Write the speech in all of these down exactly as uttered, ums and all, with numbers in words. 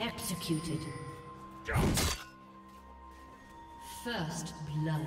Executed. First blood.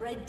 Red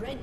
Red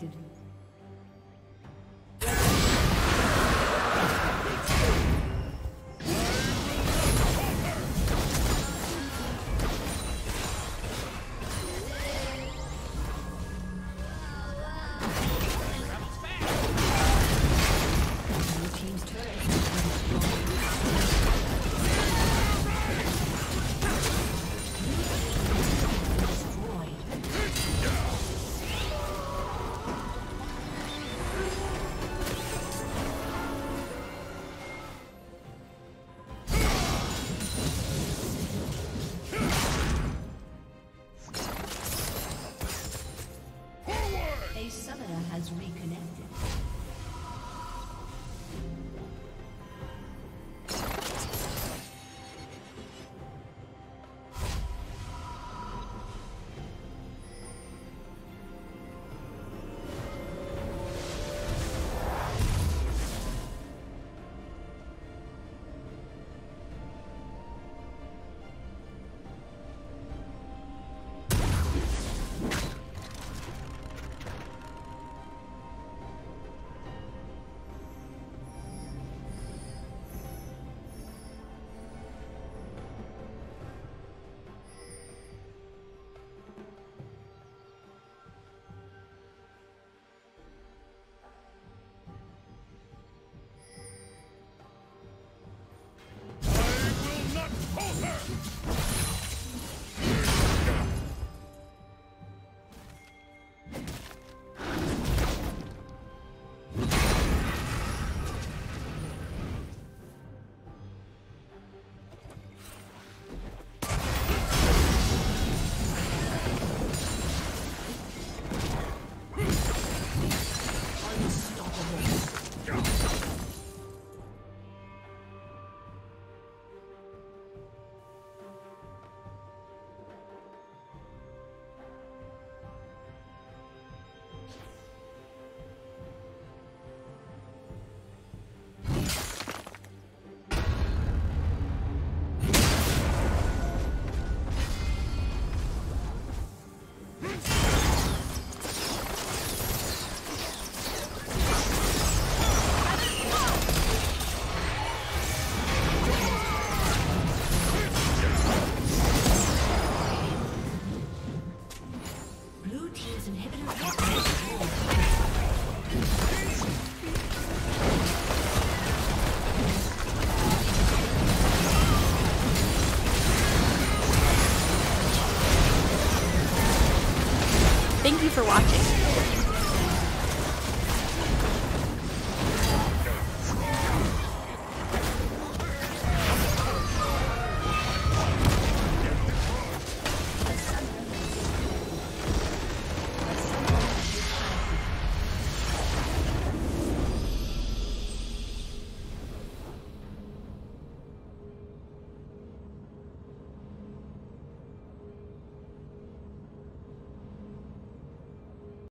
detected. Thank you for watching.